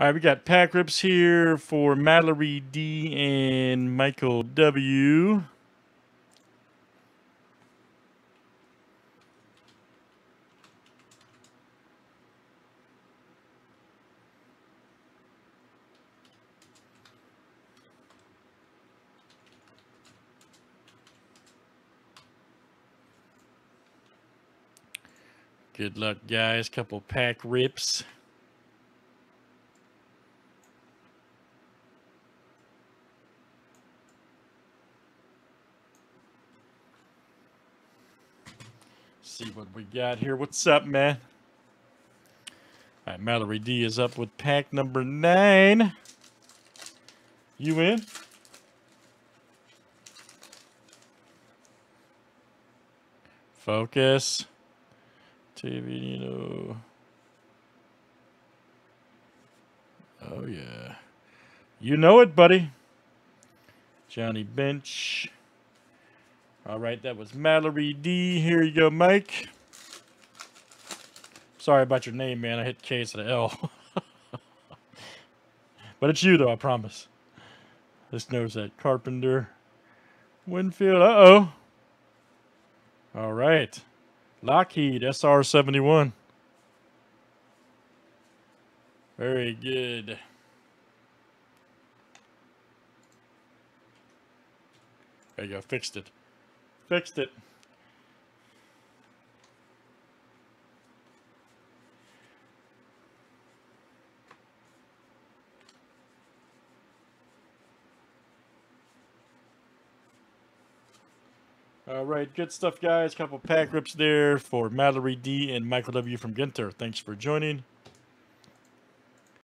All right, we got pack rips here for Mallory D and Michael W. Good luck, guys. Couple pack rips. See what we got here. What's up, man? All right, Mallory D is up with pack number 9. You in? Focus. Tavino. Oh, yeah. You know it, buddy. Johnny Bench. All right, that was Mallory D. Here you go, Mike. Sorry about your name, man. I hit K instead of L. But it's you, though, I promise. This knows that. Carpenter. Winfield. Uh-oh. All right. Lockheed, SR-71. Very good. There you go, fixed it. Fixed it. All right, good stuff, guys. Couple pack rips there for Mallory D and Michael W from Ginter. Thanks for joining.